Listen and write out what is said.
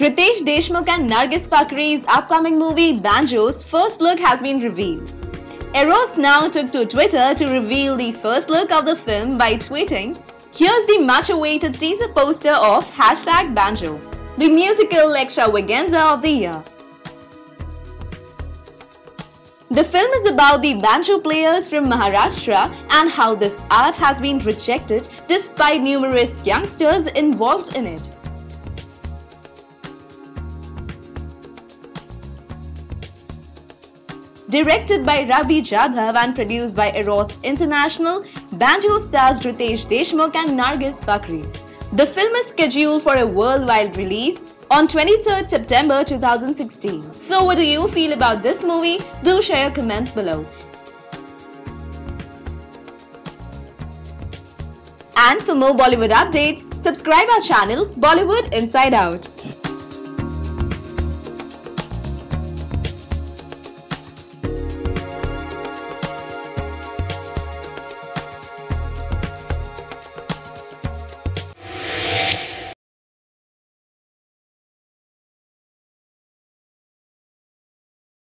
Riteish Deshmukh and Nargis Fakhri's upcoming movie Banjo's first look has been revealed. Eros Now took to Twitter to reveal the first look of the film by tweeting, "Here's the much-awaited teaser poster of #Banjo, the musical extravaganza of the year." The film is about the banjo players from Maharashtra and how this art has been rejected despite numerous youngsters involved in it. Directed by Ravi Jadhav and produced by Eros International, Banjo stars Riteish Deshmukh and Nargis Fakhri. The film is scheduled for a worldwide release on 23rd September 2016. So what do you feel about this movie? Do share your comments below. And for more Bollywood updates, subscribe our channel Bollywood Inside Out.